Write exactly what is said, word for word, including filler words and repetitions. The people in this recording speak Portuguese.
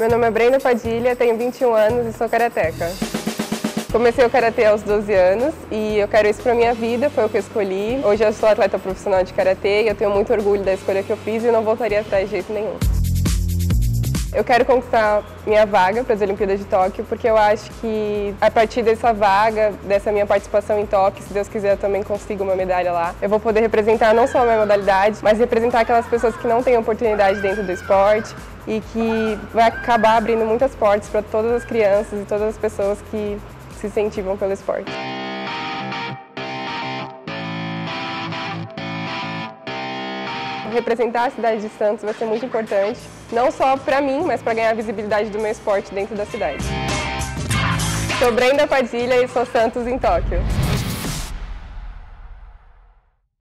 Meu nome é Brenda Padilha, tenho vinte e um anos e sou karateca. Comecei o karatê aos doze anos e eu quero isso para minha vida, foi o que eu escolhi. Hoje eu sou atleta profissional de karatê e eu tenho muito orgulho da escolha que eu fiz e não voltaria atrás de jeito nenhum. Eu quero conquistar minha vaga para as Olimpíadas de Tóquio, porque eu acho que a partir dessa vaga, dessa minha participação em Tóquio, se Deus quiser eu também consigo uma medalha lá, eu vou poder representar não só a minha modalidade, mas representar aquelas pessoas que não têm oportunidade dentro do esporte e que vai acabar abrindo muitas portas para todas as crianças e todas as pessoas que se incentivam pelo esporte. Representar a cidade de Santos vai ser muito importante, não só para mim, mas para ganhar a visibilidade do meu esporte dentro da cidade. Sou Brenda Padilha e sou Santos em Tóquio.